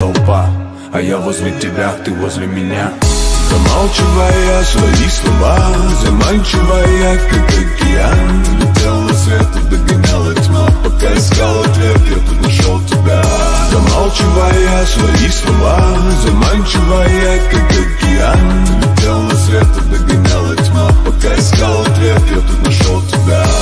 Толпа, а я возле тебя, ты возле меня. Замалчивая свои слова, заманчивая, как океан, летела свету, догоняла тьма, пока искал ответ, я тут нашел тебя. Замалчивая свои слова, заманчивая, как океан, летела свету, догоняла тьма, пока искал ответ, я тут нашел тебя.